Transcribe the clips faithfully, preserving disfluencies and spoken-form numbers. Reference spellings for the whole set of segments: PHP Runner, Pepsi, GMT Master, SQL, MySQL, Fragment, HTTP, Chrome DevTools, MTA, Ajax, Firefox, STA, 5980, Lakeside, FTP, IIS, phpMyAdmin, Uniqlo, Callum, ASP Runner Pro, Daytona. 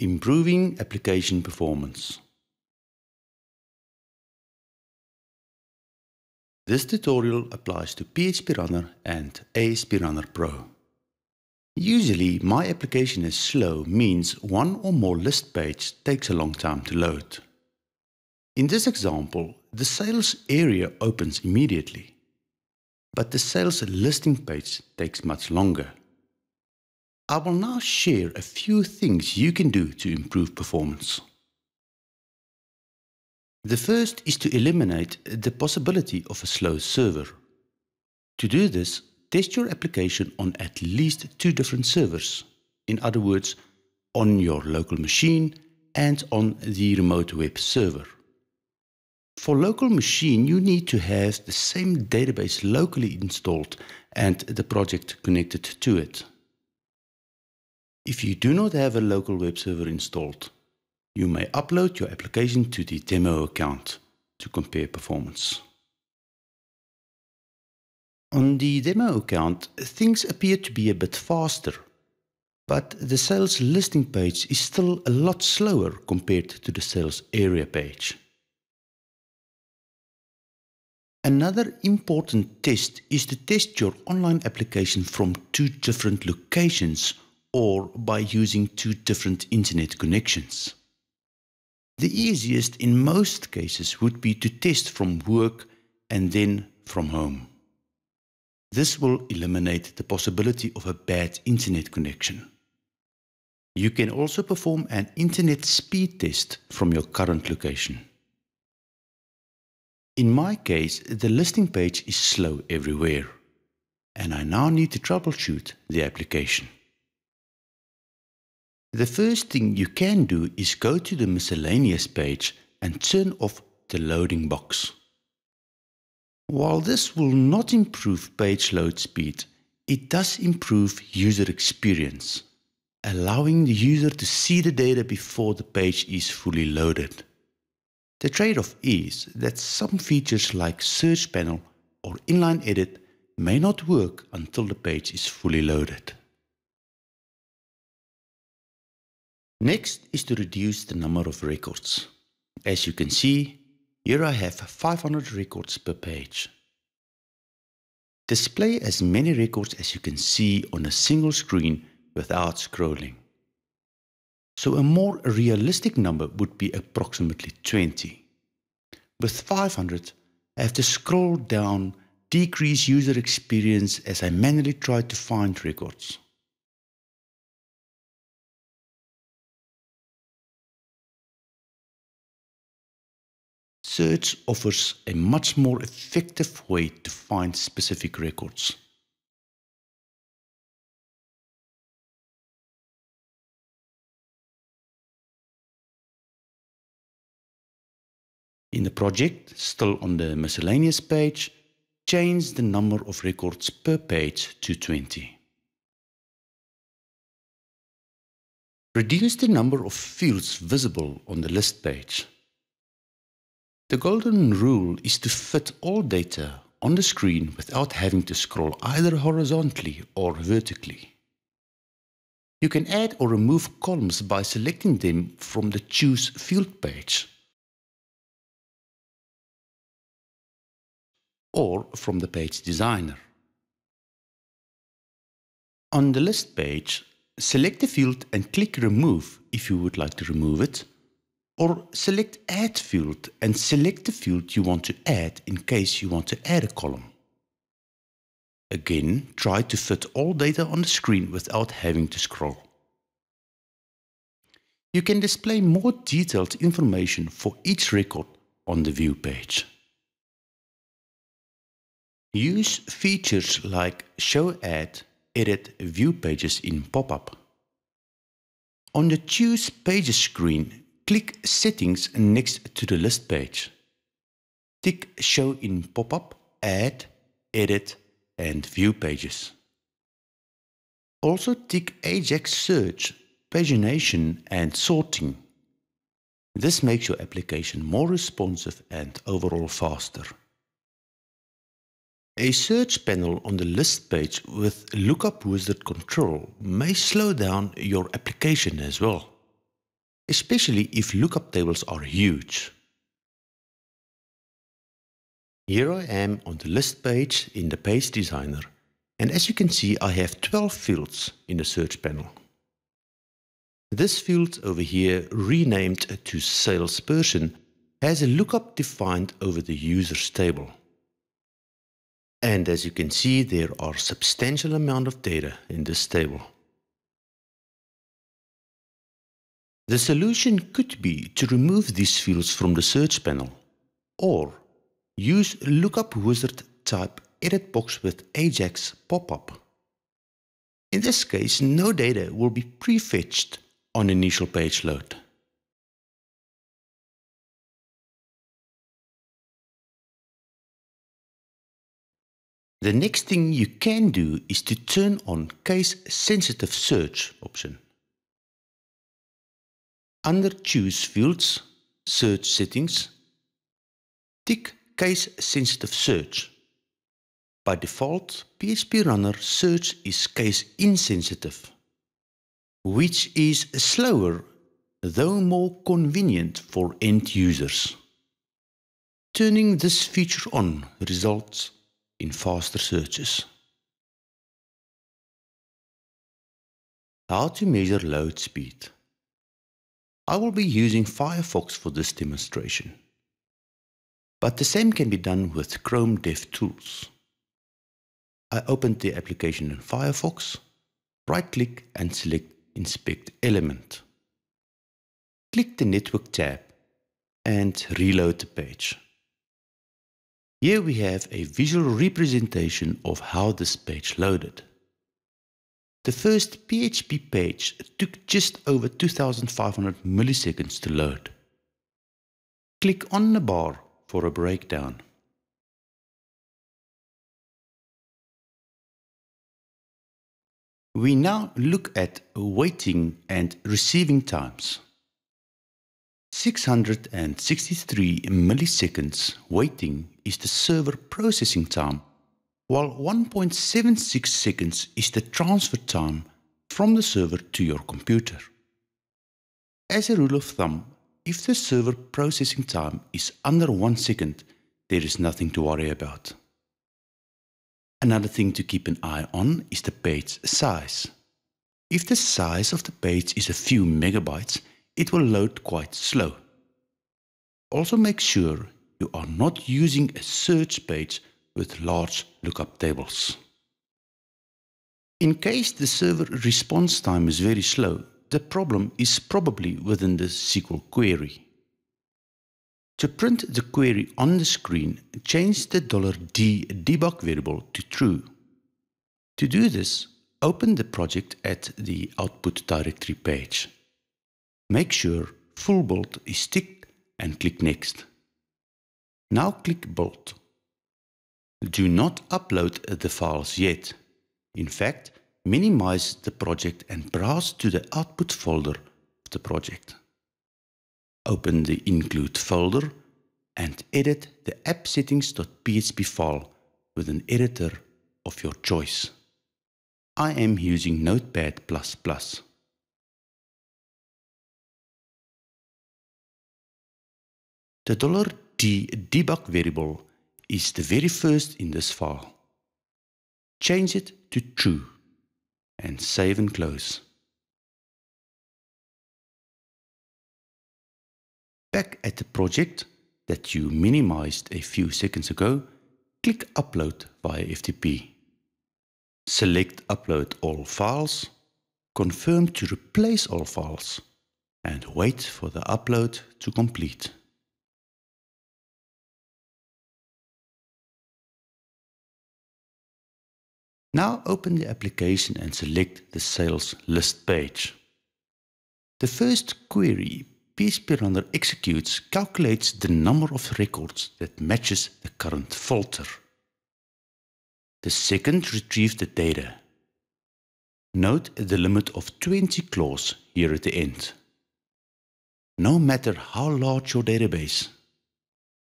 Improving application performance. This tutorial applies to P H P Runner and A S P Runner Pro. Usually, my application is slow means one or more list page takes a long time to load. In this example, the sales area opens immediately, but the sales listing page takes much longer. I will now share a few things you can do to improve performance. The first is to eliminate the possibility of a slow server. To do this, test your application on at least two different servers. In other words, on your local machine and on the remote web server. For local machine, you need to have the same database locally installed and the project connected to it. If you do not have a local web server installed, you may upload your application to the demo account to compare performance. On the demo account, things appear to be a bit faster, but the sales listing page is still a lot slower compared to the sales area page. Another important test is to test your online application from two different locations or by using two different internet connections. The easiest in most cases would be to test from work and then from home. This will eliminate the possibility of a bad internet connection. You can also perform an internet speed test from your current location. In my case, the listing page is slow everywhere, and I now need to troubleshoot the application. The first thing you can do is go to the miscellaneous page and turn off the loading box. While this will not improve page load speed, it does improve user experience, allowing the user to see the data before the page is fully loaded. The trade-off is that some features like search panel or inline edit may not work until the page is fully loaded. Next is to reduce the number of records. As you can see, here I have five hundred records per page. Display as many records as you can see on a single screen without scrolling. So a more realistic number would be approximately twenty. With five hundred, I have to scroll down, decrease user experience as I manually try to find records. Search offers a much more effective way to find specific records. In the project, still on the miscellaneous page, change the number of records per page to twenty. Reduce the number of fields visible on the list page. The golden rule is to fit all data on the screen without having to scroll either horizontally or vertically. You can add or remove columns by selecting them from the Choose Field page or from the Page Designer. On the List page, select the field and click Remove if you would like to remove it, or select Add Field and select the field you want to add in case you want to add a column. Again, try to fit all data on the screen without having to scroll. You can display more detailed information for each record on the View page. Use features like Show Add, Edit View Pages in pop-up. On the Choose Pages screen, click Settings next to the list page. Tick Show in pop-up, Add, Edit and View Pages. Also tick Ajax Search, Pagination and Sorting. This makes your application more responsive and overall faster. A search panel on the list page with lookup wizard control may slow down your application as well. especially if lookup tables are huge. Here I am on the list page in the page designer, and as you can see I have twelve fields in the search panel. This field over here, renamed to salesperson, has a lookup defined over the users table. And as you can see, there are a substantial amount of data in this table. The solution could be to remove these fields from the search panel, or use lookup wizard type edit box with Ajax pop-up. In this case, no data will be prefetched on initial page load. The next thing you can do is to turn on case sensitive search option. Under choose fields, search settings, tick case sensitive search. By default, P H P Runner search is case insensitive, which is slower though more convenient for end users. Turning this feature on results in faster searches. How to measure load speed? I will be using Firefox for this demonstration, but the same can be done with Chrome DevTools. I opened the application in Firefox, right-click and select Inspect Element. Click the Network tab and reload the page. Here we have a visual representation of how this page loaded. The first P H P page took just over two thousand five hundred milliseconds to load. Click on the bar for a breakdown. We now look at waiting and receiving times. six hundred sixty-three milliseconds waiting is the server processing time, while one point seven six seconds is the transfer time from the server to your computer. As a rule of thumb, if the server processing time is under one second, there is nothing to worry about. Another thing to keep an eye on is the page size. If the size of the page is a few megabytes, it will load quite slow. Also make sure you are not using a search page with large lookup tables. In case the server response time is very slow, the problem is probably within the S Q L query. To print the query on the screen, change the $d debug variable to true. To do this, open the project at the output directory page. Make sure full build is ticked and click next. Now click build. Do not upload the files yet. In fact, minimize the project and browse to the output folder of the project. Open the include folder and edit the app settings.php file with an editor of your choice. I am using Notepad plus plus. The $d debug variable is the very first in this file. Change it to true and save and close. Back at the project that you minimized a few seconds ago, click Upload via F T P. Select Upload all files, confirm to replace all files, and wait for the upload to complete. Now open the application and select the sales list page. The first query P H P Runner executes calculates the number of records that matches the current filter. The second retrieves the data. Note the limit of twenty clause here at the end. No matter how large your database,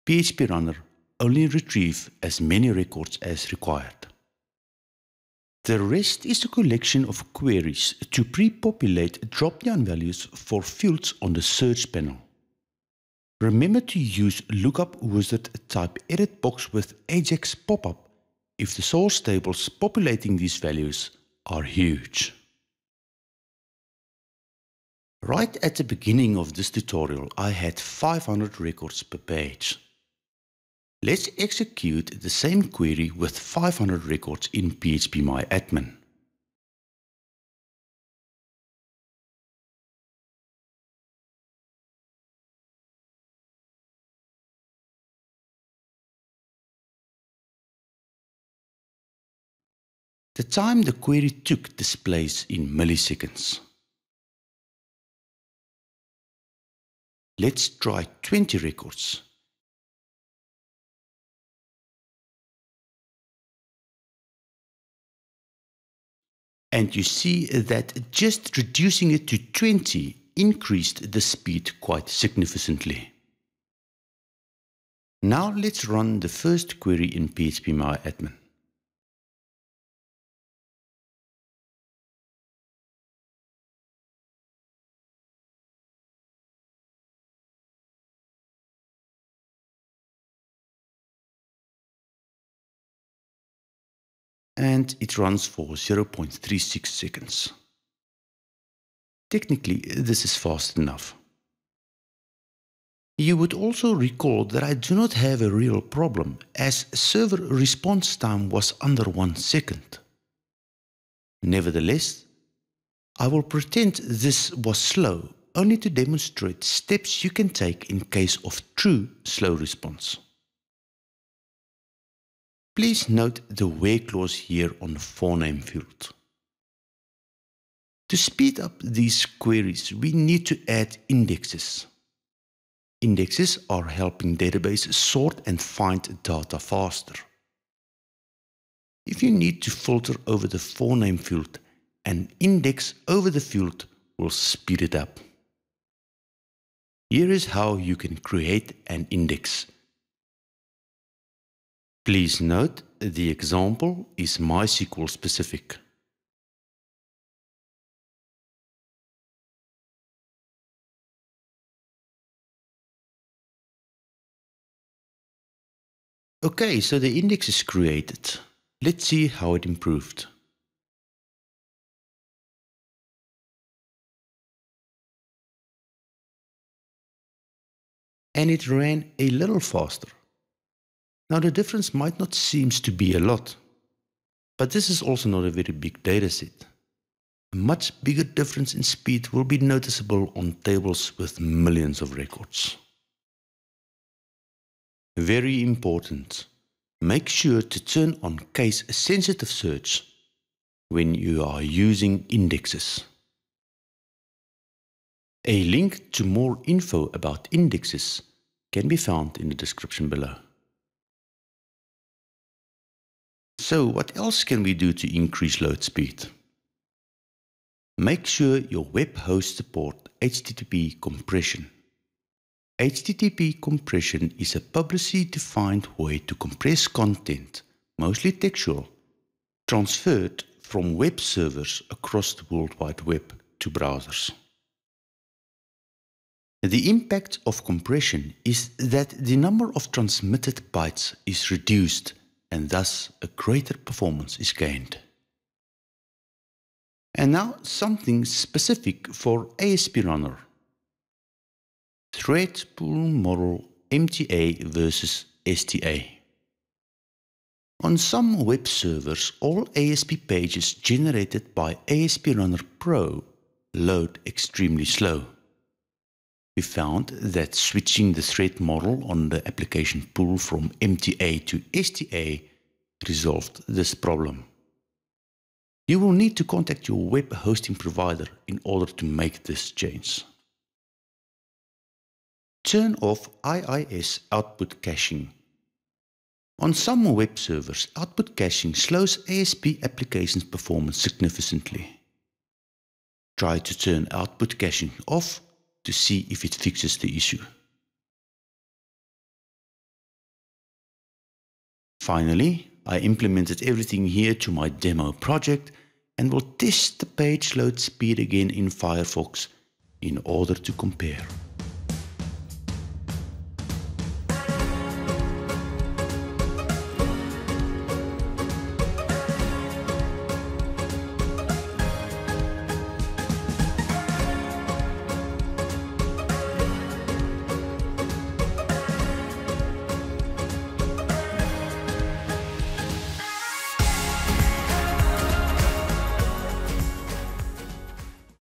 P H P Runner only retrieves as many records as required. The rest is a collection of queries to pre-populate drop-down values for fields on the search panel. Remember to use Lookup Wizard Type Edit Box with Ajax pop-up if the source tables populating these values are huge. Right at the beginning of this tutorial, I had five hundred records per page. Let's execute the same query with five hundred records in phpMyAdmin. The time the query took displays in milliseconds. Let's try twenty records. And you see that just reducing it to twenty increased the speed quite significantly. Now let's run the first query in phpMyAdmin. And it runs for zero point three six seconds. Technically, this is fast enough. You would also recall that I do not have a real problem, as server response time was under one second. Nevertheless, I will pretend this was slow, only to demonstrate steps you can take in case of true slow response. Please note the where clause here on the forename field. To speed up these queries, we need to add indexes. Indexes are helping databases sort and find data faster. If you need to filter over the forename field, an index over the field will speed it up. Here is how you can create an index. Please note, the example is MySQL specific. Okay, so the index is created. Let's see how it improved. And it ran a little faster. Now the difference might not seem to be a lot, but this is also not a very big dataset. A much bigger difference in speed will be noticeable on tables with millions of records. Very important, make sure to turn on case-sensitive search when you are using indexes. A link to more info about indexes can be found in the description below. So what else can we do to increase load speed? Make sure your web hosts support H T T P compression. H T T P compression is a publicly defined way to compress content, mostly textual, transferred from web servers across the World Wide Web to browsers. The impact of compression is that the number of transmitted bytes is reduced, and thus a greater performance is gained. And now something specific for A S P Runner. Thread pool model M T A versus S T A. On some web servers, all A S P pages generated by A S P Runner Pro load extremely slow. We found that switching the thread model on the application pool from M T A to S T A resolved this problem. You will need to contact your web hosting provider in order to make this change. Turn off I I S output caching. On some web servers, output caching slows A S P applications' performance significantly. Try to turn output caching off to see if it fixes the issue. Finally, I implemented everything here to my demo project and will test the page load speed again in Firefox in order to compare.